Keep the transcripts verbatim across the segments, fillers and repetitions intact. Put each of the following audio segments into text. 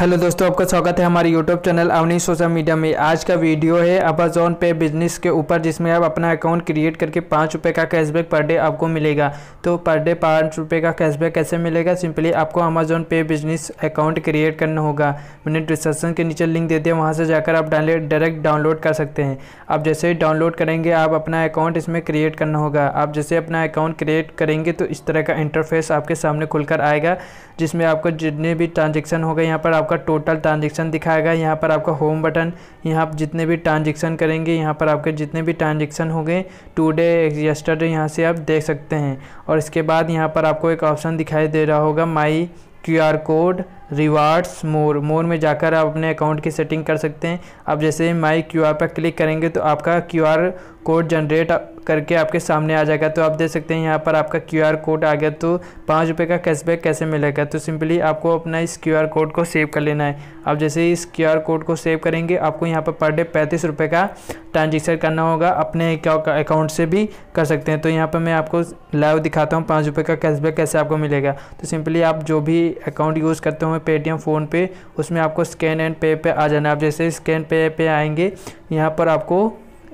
Hello दोस्तों, आपका स्वागत है हमारे YouTube channel Avneesh social media में। आज का वीडियो है अमेजॉन पे बिजनेस के ऊपर, जिसमें आप अपना अकाउंट क्रिएट करके पाँच रुपये का कैशबैक पर डे आपको मिलेगा। तो पर डे पाँच रुपये का कैशबैक कैसे मिलेगा? सिंपली आपको अमेजॉन पे बिजनेस अकाउंट क्रिएट करना होगा। मैंने डिस्क्रिप्शन के नीचे लिंक दे दिया, वहाँ से जाकर आप डायरेक्ट डाउनलोड कर सकते हैं। आप जैसे ही डाउनलोड करेंगे, आप अपना अकाउंट इसमें क्रिएट करना होगा। आप जैसे अपना अकाउंट क्रिएट करेंगे तो इस तरह का इंटरफेस आपके सामने खुलकर आएगा, जिसमें आपको जितने भी ट्रांजेक्शन होगा यहाँ पर आपका टोटल ट्रांजेक्शन दिखाएगा। यहाँ पर आपका होम बटन, यहाँ आप जितने भी ट्रांजेक्शन करेंगे, यहाँ पर आपके जितने भी ट्रांजेक्शन होंगे टुडे यस्टरडे यहाँ से आप देख सकते हैं। और इसके बाद यहाँ पर आपको एक ऑप्शन दिखाई दे रहा होगा my Q R code rewards more more में जाकर आप अपने अकाउंट की सेटिंग कर सकते हैं। आप जैसे माई क्यू आर पर क्लिक करेंगे तो आपका क्यू आर कोड जनरेट करके आपके सामने आ जाएगा। तो आप देख सकते हैं यहाँ पर आपका क्यू आर कोड आ गया। तो पाँच रुपये का कैशबैक कैसे मिलेगा? तो सिंपली आपको अपना इस क्यू आर कोड को सेव कर लेना है। आप जैसे ही इस क्यू आर कोड को सेव करेंगे, आपको यहाँ पर पर डे पैंतीस रुपये का ट्रांजेक्शन करना होगा। अपने अकाउंट से भी कर सकते हैं। तो यहाँ पर मैं आपको लाइव दिखाता हूँ पाँच रुपये का कैशबैक कैसे आपको मिलेगा। तो सिंपली आप जो भी अकाउंट यूज़ करते हो पेटीएम फ़ोनपे, उसमें आपको स्कैन एंड पे पे आ जाना है। आप जैसे स्कैन पे पे आएंगे, यहाँ पर आपको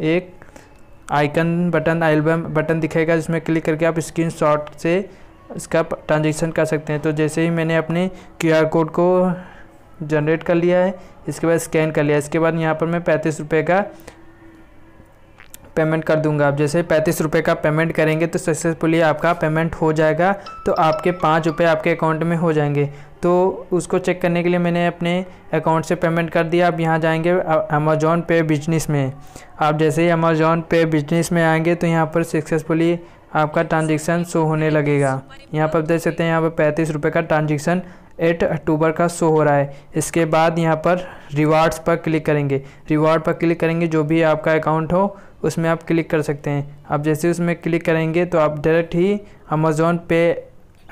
एक आइकन बटन एल्बम बटन दिखेगा, जिसमें क्लिक करके आप स्क्रीनशॉट से इसका ट्रांजैक्शन कर सकते हैं। तो जैसे ही मैंने अपने क्यूआर कोड को जनरेट कर लिया है, इसके बाद स्कैन कर लिया, इसके बाद यहाँ पर मैं पैंतीस रुपये का पेमेंट कर दूंगा। आप जैसे पैंतीस रुपये का पेमेंट करेंगे तो सक्सेसफुली आपका पेमेंट हो जाएगा। तो आपके पाँच रुपये आपके अकाउंट में हो जाएंगे। तो उसको चेक करने के लिए मैंने अपने अकाउंट से पेमेंट कर दिया। आप यहाँ जाएंगे अमेजॉन पे बिजनेस में। आप जैसे ही अमेजॉन पे बिजनेस में आएंगे तो यहाँ पर सक्सेसफुली आपका ट्रांजेक्शन शो होने लगेगा। यहाँ पर देख सकते हैं यहाँ पर पैंतीस रुपये का ट्रांजेक्शन एट अक्टूबर का शो हो रहा है। इसके बाद यहाँ पर रिवार्ड्स पर क्लिक करेंगे। रिवार्ड पर क्लिक करेंगे, जो भी आपका अकाउंट हो उसमें आप क्लिक कर सकते हैं। आप जैसे उसमें क्लिक करेंगे तो आप डायरेक्ट ही अमेज़ॉन पे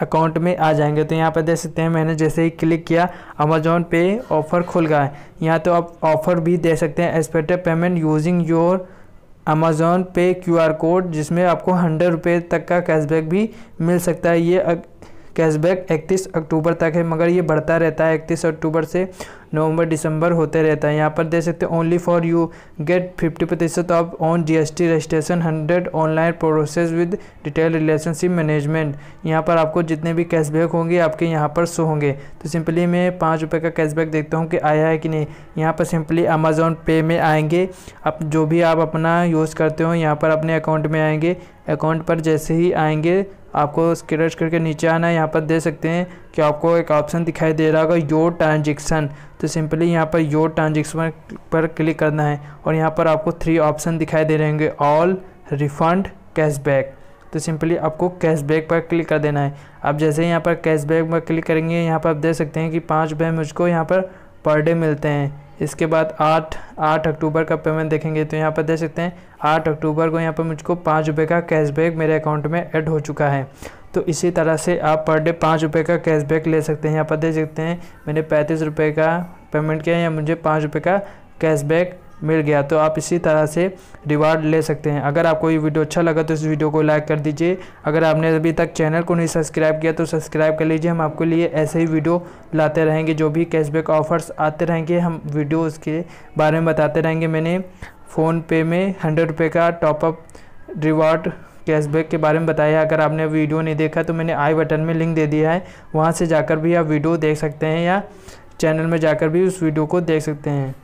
अकाउंट में आ जाएंगे। तो यहाँ पर देख सकते हैं मैंने जैसे ही क्लिक किया अमेज़ॉन पे ऑफ़र खुल गया है। यहाँ तो आप ऑफ़र भी दे सकते हैं, expected payment using your Amazon Pay Q R code, जिसमें आपको हंड्रेड रुपये तक का कैशबैक भी मिल सकता है। ये अग... कैशबैक इकतीस अक्टूबर तक है, मगर ये बढ़ता रहता है। इकतीस अक्टूबर से नवंबर दिसंबर होते रहता है। यहाँ पर देख सकते हैं only for you get fifty percent off on GST registration hundred online process with detail relationship management. यहाँ पर आपको जितने भी कैशबैक होंगे आपके यहाँ पर शो होंगे। तो सिंपली मैं पाँच रुपये का कैशबैक देखता हूँ कि आया है कि नहीं। यहाँ पर सिंपली अमेजॉन पे में आएंगे, आप जो भी आप अपना यूज़ करते हो यहाँ पर अपने अकाउंट में आएंगे। अकाउंट पर जैसे ही आएंगे आपको स्क्रॉल करके नीचे आना है। यहाँ पर देख सकते हैं कि आपको एक ऑप्शन दिखाई दे रहा होगा योर ट्रांजेक्शन। तो सिंपली यहाँ पर योर ट्रांजेक्शन पर क्लिक करना है और यहाँ पर आपको थ्री ऑप्शन दिखाई दे रहे होंगे ऑल रिफंड कैशबैक। तो सिंपली आपको कैशबैक पर क्लिक कर देना है। आप जैसे यहाँ पर कैशबैक पर क्लिक करेंगे, यहाँ पर आप देख सकते हैं कि पाँच रुपये मुझको यहाँ पर पर डे मिलते हैं। इसके बाद आठ आठ अक्टूबर का पेमेंट देखेंगे तो यहाँ पर देख सकते हैं आठ अक्टूबर को यहाँ पर मुझको पाँच रुपये का कैशबैक मेरे अकाउंट में ऐड हो चुका है। तो इसी तरह से आप पर डे पाँच रुपये का कैशबैक ले सकते हैं। यहाँ पर देख सकते हैं मैंने पैंतीस रुपये का पेमेंट किया है या मुझे पाँच रुपये का कैशबैक मिल गया। तो आप इसी तरह से रिवार्ड ले सकते हैं। अगर आपको ये वीडियो अच्छा लगा तो इस वीडियो को लाइक कर दीजिए। अगर आपने अभी तक चैनल को नहीं सब्सक्राइब किया तो सब्सक्राइब कर लीजिए। हम आपके लिए ऐसे ही वीडियो लाते रहेंगे। जो भी कैशबैक ऑफर्स आते रहेंगे हम वीडियो उसके बारे में बताते रहेंगे। मैंने फ़ोनपे में हंड्रेड रुपये का टॉपअप रिवार्ड कैशबैक के बारे में बताया। अगर आपने वीडियो नहीं देखा तो मैंने आई बटन में लिंक दे दिया है, वहाँ से जाकर भी आप वीडियो देख सकते हैं या चैनल में जाकर भी उस वीडियो को देख सकते हैं।